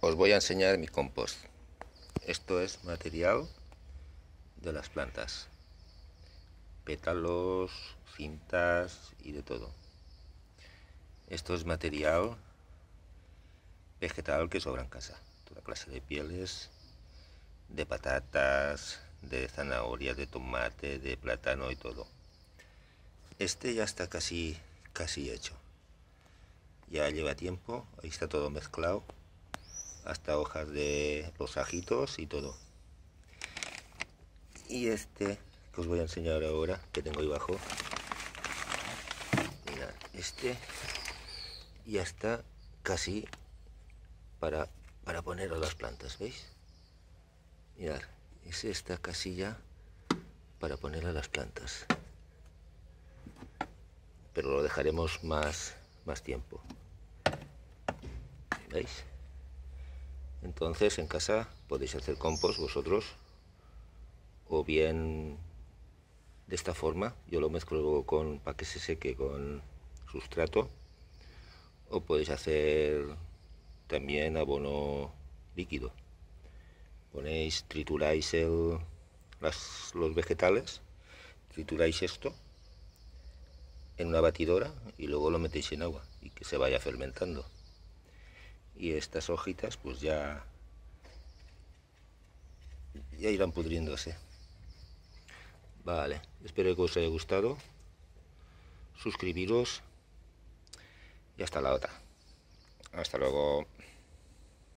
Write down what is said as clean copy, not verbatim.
Os voy a enseñar mi compost. Esto es material de las plantas. Pétalos, cintas y de todo. Esto es material vegetal que sobra en casa. Toda clase de pieles, de patatas, de zanahorias, de tomate, de plátano y todo. Este ya está casi hecho. Ya lleva tiempo, ahí está todo mezclado. Hasta hojas de los ajitos y todo. Y este que os voy a enseñar ahora, que tengo ahí abajo. Mirad, este ya está casi para poner a las plantas, ¿veis? Mirad, ese está casi ya para poner a las plantas. Pero lo dejaremos más tiempo. ¿Veis? Entonces en casa podéis hacer compost vosotros, o bien de esta forma. Yo lo mezclo para que se seque con sustrato, o podéis hacer también abono líquido. Ponéis, trituráis los vegetales, trituráis esto en una batidora y luego lo metéis en agua y que se vaya fermentando. Y estas hojitas pues ya irán pudriéndose. Vale, espero que os haya gustado. Suscribiros y hasta la otra. Hasta luego.